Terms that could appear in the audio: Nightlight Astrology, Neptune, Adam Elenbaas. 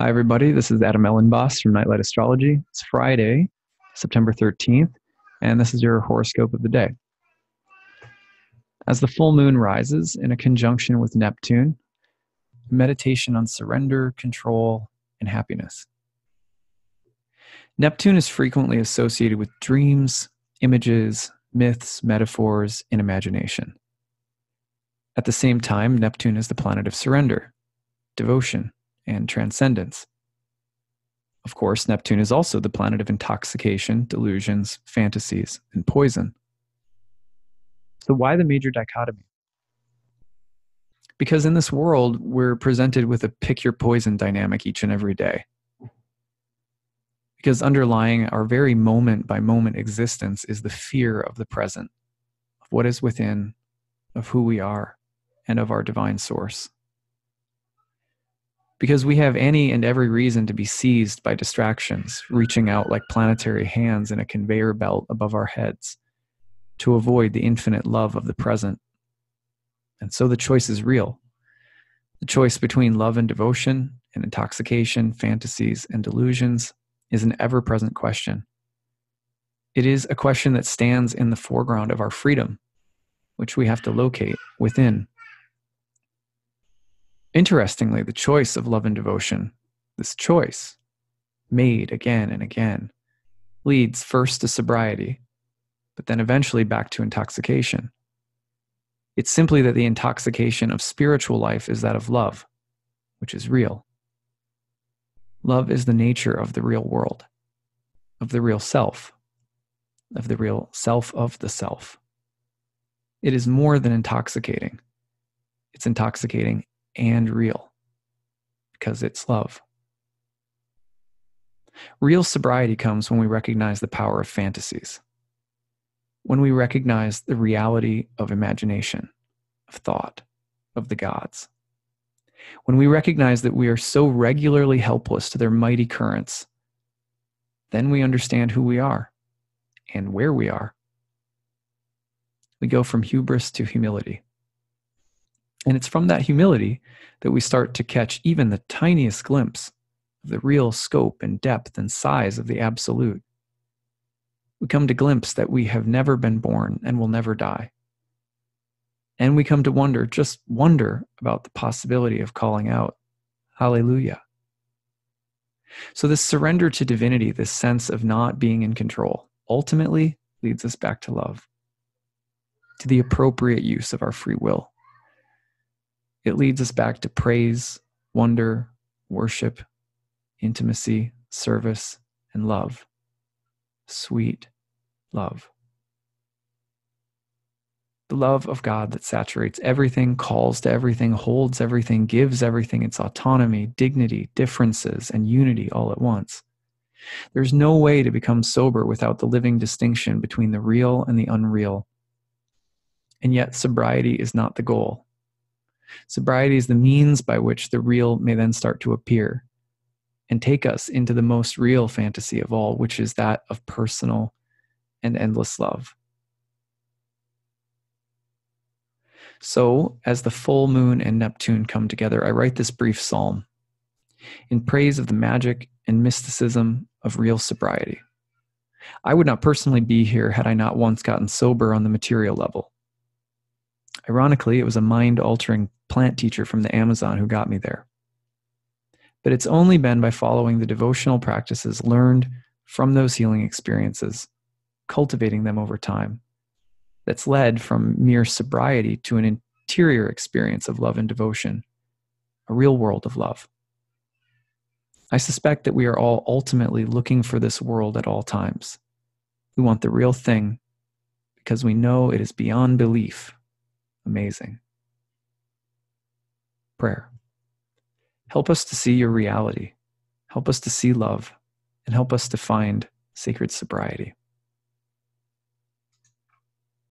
Hi, everybody. This is Adam Elenbaas from Nightlight Astrology. It's Friday, September 13th, and this is your horoscope of the day. As the full moon rises in a conjunction with Neptune, meditation on surrender, control, and happiness. Neptune is frequently associated with dreams, images, myths, metaphors, and imagination. At the same time, Neptune is the planet of surrender, devotion, and transcendence. Of course, Neptune is also the planet of intoxication, delusions, fantasies, and poison. So why the major dichotomy? Because in this world, we're presented with a pick-your-poison dynamic each and every day. Because underlying our very moment-by-moment existence is the fear of the present, of what is within, of who we are, and of our divine source. Because we have any and every reason to be seized by distractions, reaching out like planetary hands in a conveyor belt above our heads, to avoid the infinite love of the present. And so the choice is real. The choice between love and devotion, and intoxication, fantasies, and delusions is an ever-present question. It is a question that stands in the foreground of our freedom, which we have to locate within. Interestingly, the choice of love and devotion, this choice, made again and again, leads first to sobriety, but then eventually back to intoxication. It's simply that the intoxication of spiritual life is that of love, which is real. Love is the nature of the real world, of the real self, of the real self of the self. It is more than intoxicating. It's intoxicating and real, because it's love. Real sobriety comes when we recognize the power of fantasies, when we recognize the reality of imagination, of thought, of the gods, when we recognize that we are so regularly helpless to their mighty currents. Then we understand who we are and where we are. We go from hubris to humility. And it's from that humility that we start to catch even the tiniest glimpse of the real scope and depth and size of the absolute. We come to glimpse that we have never been born and will never die. And we come to wonder, just wonder, about the possibility of calling out, Hallelujah. So this surrender to divinity, this sense of not being in control, ultimately leads us back to love, to the appropriate use of our free will. It leads us back to praise, wonder, worship, intimacy, service, and love. Sweet love. The love of God that saturates everything, calls to everything, holds everything, gives everything its autonomy, dignity, differences, and unity all at once. There's no way to become sober without the living distinction between the real and the unreal. And yet, sobriety is not the goal. Sobriety is the means by which the real may then start to appear and take us into the most real fantasy of all, which is that of personal and endless love. So, as the full moon and Neptune come together, I write this brief psalm in praise of the magic and mysticism of real sobriety. I would not personally be here had I not once gotten sober on the material level. Ironically, it was a mind-altering plant teacher from the Amazon who got me there. But it's only been by following the devotional practices learned from those healing experiences, cultivating them over time, that's led from mere sobriety to an interior experience of love and devotion, a real world of love. I suspect that we are all ultimately looking for this world at all times. We want the real thing because we know it is beyond belief. Amazing. Prayer. Help us to see your reality. Help us to see love, and help us to find sacred sobriety.